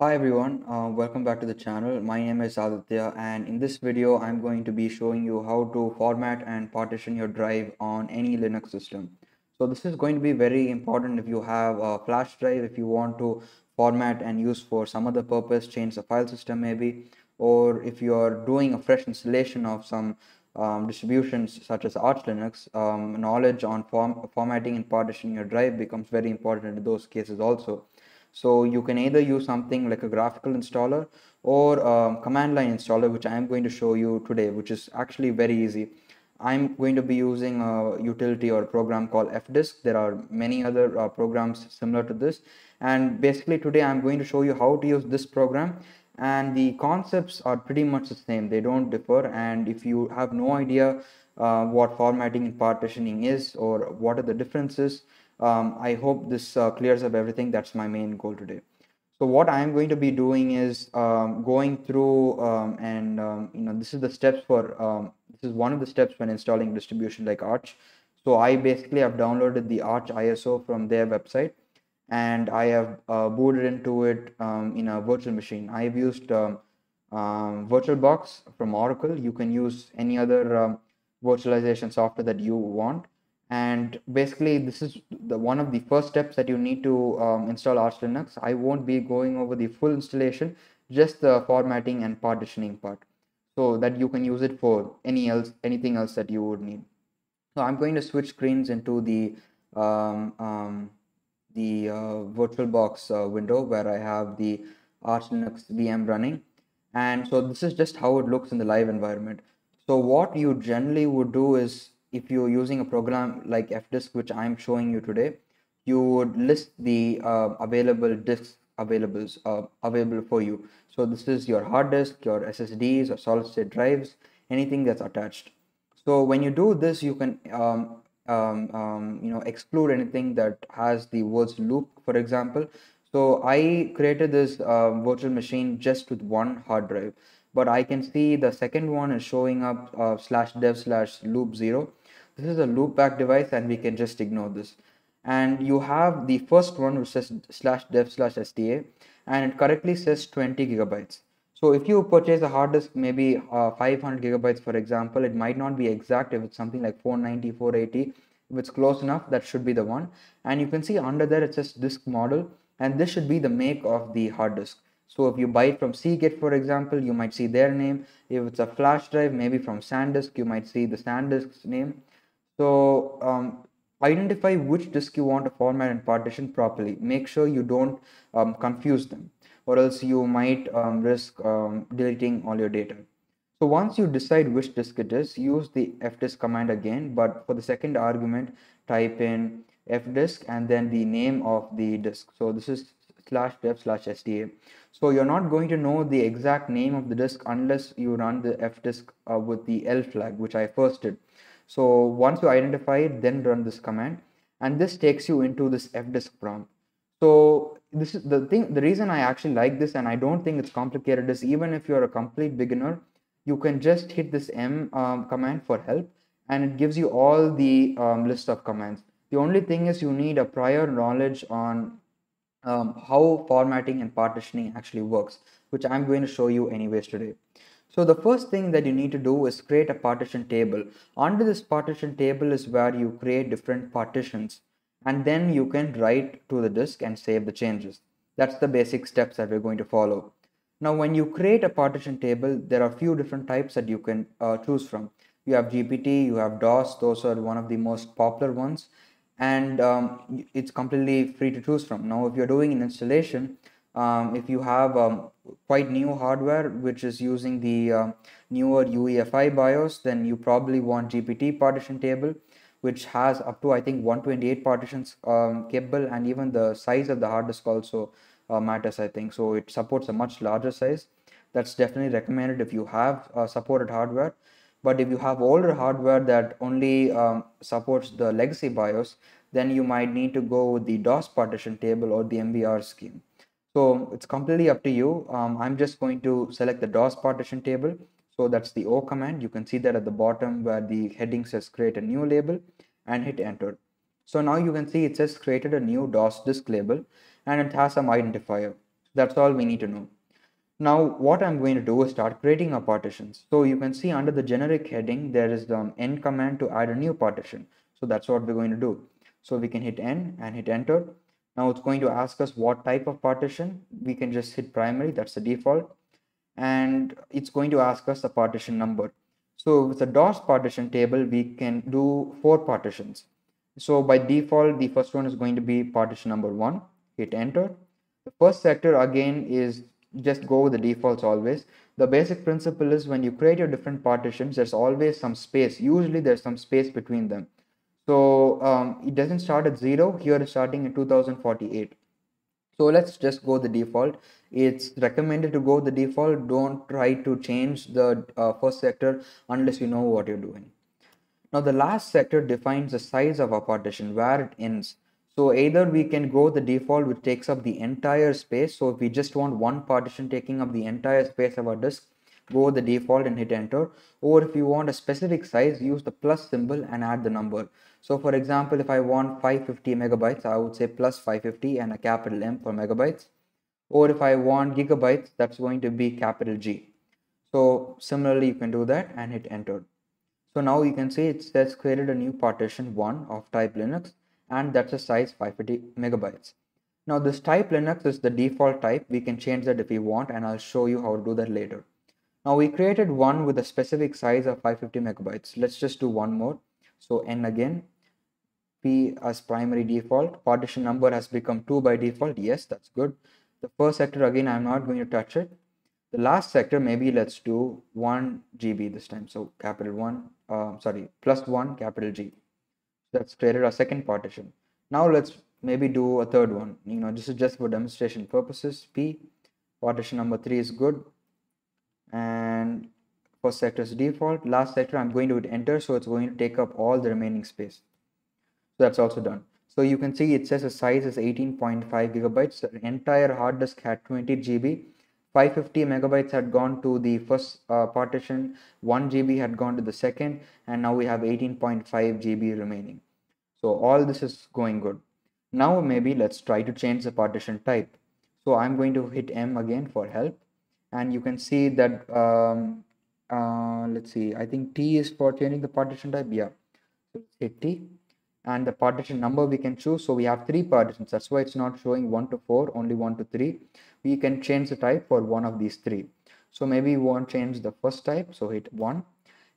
Hi everyone, welcome back to the channel. My name is Aditya and in this video I'm going to be showing you how to format and partition your drive on any Linux system. So this is going to be very important if you have a flash drive, if you want to format and use for some other purpose, change the file system maybe, or if you're doing a fresh installation of some distributions such as Arch Linux. Knowledge on formatting and partitioning your drive becomes very important in those cases also. So you can either use something like a graphical installer or a command line installer, which I am going to show you today, which is actually very easy. I'm going to be using a utility or a program called fdisk. There are many other programs similar to this. And basically today I'm going to show you how to use this program. And the concepts are pretty much the same. They don't differ. And if you have no idea what formatting and partitioning is or what are the differences, I hope this clears up everything. That's my main goal today. So what I'm going to be doing is going through this is the steps for this is one of the steps when installing a distribution like Arch. So I basically have downloaded the Arch ISO from their website and I have booted into it in a virtual machine. I've used VirtualBox from Oracle. You can use any other virtualization software that you want. And basically this is one of the first steps that you need to install Arch Linux. I won't be going over the full installation, just the formatting and partitioning part, so that you can use it for anything else that you would need. So I'm going to switch screens into the VirtualBox window where I have the Arch Linux VM running. And so this is just how it looks in the live environment. So what you generally would do is, if you're using a program like fdisk, which I'm showing you today, you would list the available disks available for you. So this is your hard disk, your SSDs or solid state drives, anything that's attached. So when you do this, you can exclude anything that has the words loop, for example. So I created this virtual machine just with one hard drive, but I can see the second one is showing up /dev/loop0. This is a loopback device and we can just ignore this. And you have the first one which says /dev/sta and it correctly says 20 gigabytes. So if you purchase a hard disk, maybe 500 gigabytes for example, it might not be exact. If it's something like 490, 480, if it's close enough, that should be the one. And you can see under there it says disk model, and this should be the make of the hard disk. So if you buy it from Seagate, for example, you might see their name. If it's a flash drive, maybe from SanDisk, you might see the SanDisk's name. So identify which disk you want to format and partition properly. Make sure you don't confuse them, or else you might risk deleting all your data. So once you decide which disk it is, use the fdisk command again, but for the second argument, type in fdisk and then the name of the disk. So this is /dev/sta. So you're not going to know the exact name of the disk unless you run the fdisk with the L flag, which I first did. So once you identify it, then run this command, and this takes you into this fdisk prompt. So this is the thing. The reason I actually like this, and I don't think it's complicated, is even if you're a complete beginner, you can just hit this M command for help, and it gives you all the list of commands. The only thing is you need a prior knowledge on how formatting and partitioning actually works, which I'm going to show you anyways today. So the first thing that you need to do is create a partition table. Under this partition table is where you create different partitions, and then you can write to the disk and save the changes. That's the basic steps that we're going to follow. Now when you create a partition table, there are a few different types that you can choose from. You have GPT, you have DOS. Those are one of the most popular ones. And it's completely free to choose from. Now if you're doing an installation, if you have quite new hardware which is using the newer UEFI BIOS, then you probably want GPT partition table, which has up to I think 128 partitions capable, and even the size of the hard disk also matters, I think. So it supports a much larger size. That's definitely recommended if you have supported hardware. But if you have older hardware that only supports the legacy BIOS, then you might need to go with the DOS partition table or the MBR scheme. So it's completely up to you. I'm just going to select the DOS partition table. So that's the O command. You can see that at the bottom where the heading says create a new label, and hit enter. So now you can see it says created a new DOS disk label, and it has some identifier. That's all we need to know. Now what I'm going to do is start creating our partitions. So you can see under the generic heading there is the n command to add a new partition. So that's what we're going to do. So we can hit n and hit enter. Now it's going to ask us what type of partition. We can just hit primary, that's the default, and it's going to ask us the partition number. So with the DOS partition table we can do 4 partitions. So by default the first one is going to be partition number 1. Hit enter. The first sector again is just go with the defaults always. The basic principle is when you create your different partitions there's always some space. Usually there's some space between them. So it doesn't start at 0. Here it's starting at 2048. So let's just go the default. It's recommended to go the default. Don't try to change the first sector unless you know what you're doing. Now the last sector defines the size of our partition, where it ends. So either we can go the default which takes up the entire space. So if we just want one partition taking up the entire space of our disk, go the default and hit enter. Or if you want a specific size, use the plus symbol and add the number. So for example, if I want 550 megabytes, I would say plus 550 and a capital M for megabytes. Or if I want gigabytes, that's going to be capital G. So similarly, you can do that and hit enter. So now you can see it says created a new partition 1 of type Linux. And that's a size 550 megabytes. Now this type Linux is the default type. We can change that if we want, and I'll show you how to do that later. Now we created one with a specific size of 550 megabytes. Let's just do one more. So n again, p as primary default. Partition number has become 2 by default. Yes, that's good. The first sector again, I'm not going to touch it. The last sector, maybe let's do 1 GB this time. So capital one, plus 1 capital G. That's created our second partition. Now let's maybe do a third one. You know, this is just for demonstration purposes. P partition number 3 is good, and first sector is default. Last sector I'm going to hit enter, so it's going to take up all the remaining space. So that's also done. So you can see it says the size is 18.5 gigabytes. The entire hard disk had 20 GB. 550 megabytes had gone to the first partition, 1 GB had gone to the second, and now we have 18.5 GB remaining. So all this is going good. Now maybe let's try to change the partition type. So I'm going to hit M again for help, and you can see that, let's see, I think T is for changing the partition type, yeah. Hit T, and the partition number we can choose. So we have 3 partitions, that's why it's not showing 1 to 4, only 1 to 3. We can change the type for one of these 3. So maybe we want to change the first type, so hit 1,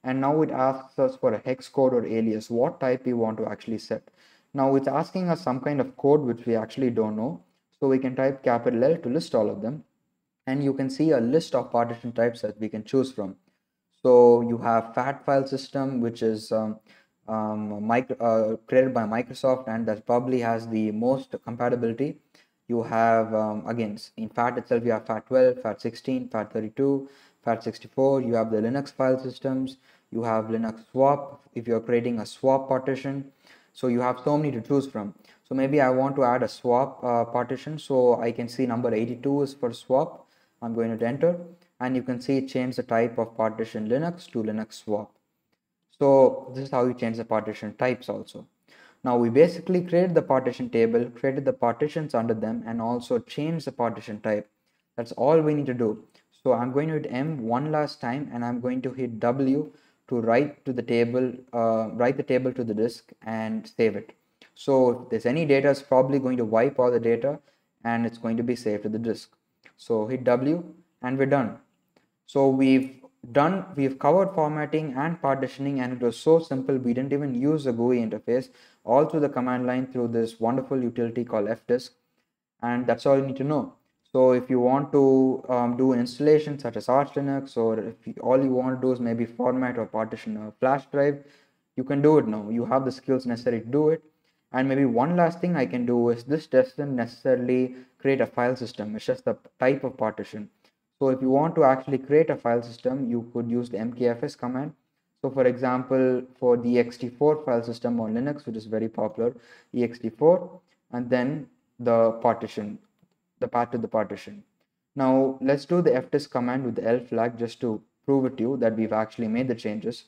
and now it asks us for a hex code or alias, what type we want to actually set. Now it's asking us some kind of code which we actually don't know, so we can type capital L to list all of them, and you can see a list of partition types that we can choose from. So you have FAT file system, which is created by Microsoft, and that probably has the most compatibility. You have again in FAT itself you have FAT 12, FAT 16, FAT 32, FAT 64. You have the Linux file systems. You have Linux swap if you're creating a swap partition. So you have so many to choose from. So maybe I want to add a swap partition. So I can see number 82 is for swap. I'm going to enter, and you can see it changed the type of partition Linux to Linux swap. So this is how you change the partition types also. Now we basically created the partition table, created the partitions under them, and also changed the partition type. That's all we need to do. So I'm going to hit M one last time, and I'm going to hit W to write the table to the disk and save it. So if there's any data, it's probably going to wipe all the data, and it's going to be saved to the disk. So hit W, and we're done. So we've covered formatting and partitioning, and it was so simple we didn't even use the GUI interface, all through the command line through this wonderful utility called fdisk, and that's all you need to know. So if you want to do an installation such as Arch Linux, or if all you want to do is maybe format or partition a flash drive, you can do it now. You have the skills necessary to do it. And maybe one last thing I can do is this doesn't necessarily create a file system, it's just the type of partition. So if you want to actually create a file system, you could use the mkfs command. So for example, for the ext4 file system on Linux, which is very popular, ext4, and then the partition, the path to the partition. Now let's do the fdisk command with the L flag just to prove it to you that we've actually made the changes.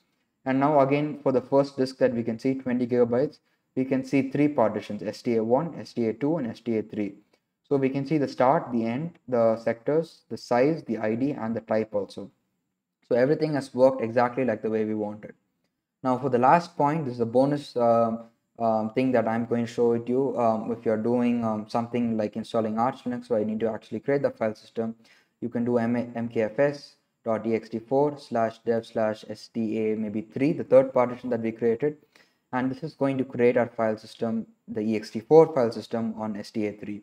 And now again, for the first disk that we can see, 20 gigabytes, we can see 3 partitions, sta1, sta2, and sta3. So we can see the start, the end, the sectors, the size, the ID, and the type also. So everything has worked exactly like the way we wanted. Now for the last point, this is a bonus thing that I'm going to show it you. If you're doing something like installing Arch Linux where you need to actually create the file system, you can do mkfs.ext4/dev/sta, maybe 3, the third partition that we created. And this is going to create our file system, the ext4 file system on sta3.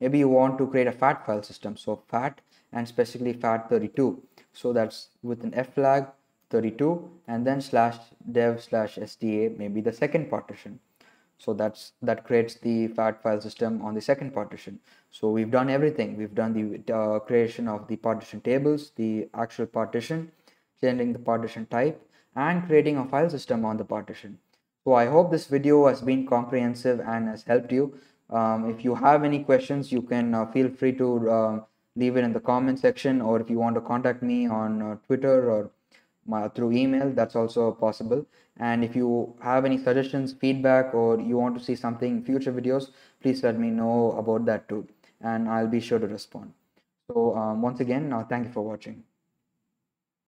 Maybe you want to create a FAT file system, so FAT and specifically FAT32. So that's with an F flag 32 and then /dev/sta, maybe the second partition. So that creates the FAT file system on the second partition. So we've done everything. We've done the creation of the partition tables, the actual partition, changing the partition type, and creating a file system on the partition. So I hope this video has been comprehensive and has helped you. If you have any questions, you can feel free to leave it in the comment section, or if you want to contact me on Twitter or through email, that's also possible. And if you have any suggestions, feedback, or you want to see something in future videos, please let me know about that too, and I'll be sure to respond. So once again, thank you for watching.